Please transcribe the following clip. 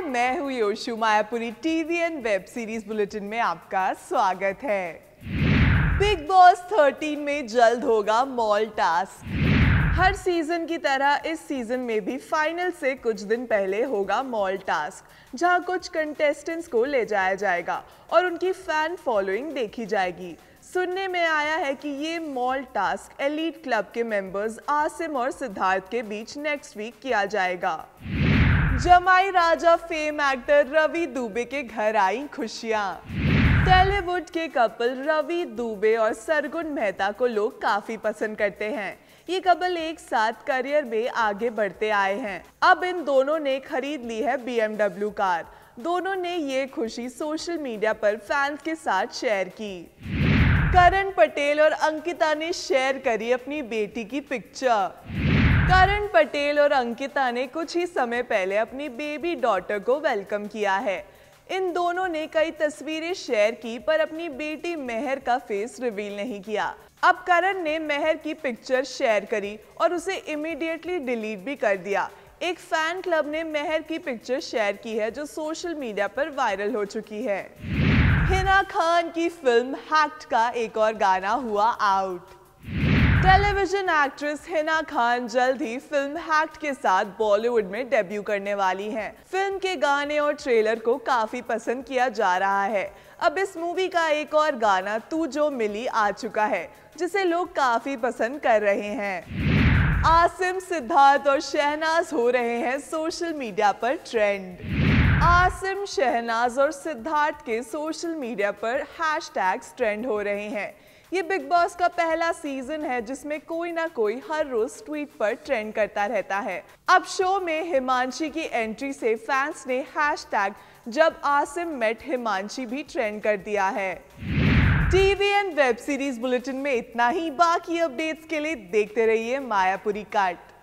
हाय, मैं हूँ Yoshu. Mayapuri TV and web series bulletin में आपका स्वागत है। बिग बॉस 13 में जल्द होगा मॉल टास्क। हर सीजन की तरह इस सीजन में भी फाइनल से कुछ दिन पहले होगा मॉल टास्क, जहां कुछ कंटेस्टेंट्स को ले जाया जाएगा और उनकी फैन फॉलोइंग देखी जाएगी। सुनने में आया है कि ये मॉल टास्क एलीट क्लब के मेंबर्स आसिम और सिद्धार्थ के बीच नेक्स्ट वीक किया जाएगा। जमाई राजा फेम एक्टर रवि दुबे के घर आई खुशियां। टॉलीवुड के कपल रवि दुबे और सरगुन मेहता को लोग काफी पसंद करते हैं। ये कपल एक साथ करियर में आगे बढ़ते आए हैं। अब इन दोनों ने खरीद ली है BMW कार। दोनों ने ये खुशी सोशल मीडिया पर फैंस के साथ शेयर की। करण पटेल और अंकिता ने शेयर करी अपनी बेटी की पिक्चर। करण पटेल और अंकिता ने कुछ ही समय पहले अपनी बेबी डॉटर को वेलकम किया है। इन दोनों ने कई तस्वीरें शेयर की, पर अपनी बेटी मेहर का फेस रिवील नहीं किया। अब करण ने मेहर की पिक्चर शेयर करी और उसे इमीडिएटली डिलीट भी कर दिया। एक फैन क्लब ने मेहर की पिक्चर शेयर की है, जो सोशल मीडिया पर वायरल हो चुकी है। हिना खान की फिल्म हैक्ड का एक और गाना हुआ out. Television actress Hina Khan जल्द ही फिल्म हैक्ड के साथ बॉलीवुड में डेब्यू करने वाली हैं। फिल्म के गाने और ट्रेलर को काफी पसंद किया जा रहा है। अब इस मूवी का एक और गाना तू जो मिली आ चुका है, जिसे लोग काफी पसंद कर रहे हैं। आसिम, सिद्धार्थ और शहनाज हो रहे हैं सोशल मीडिया पर ट्रेंड। आसिम, शहनाज और सिद्धार्थ के सोशल मीडिया पर हैशटैग्स ट्रेंड हो रहे हैं। ये बिग बॉस का पहला सीजन है, जिसमें कोई ना कोई हर रोज ट्वीट पर ट्रेंड करता रहता है। अब शो में हिमांशी की एंट्री से फैंस ने हैशटैग जब आसिम मेट हिमांशी भी ट्रेंड कर दिया है। TV and web series bulletin में इतना ही। बाकी अपडेट्स के लिए देखते रहिए मायापुरी काट।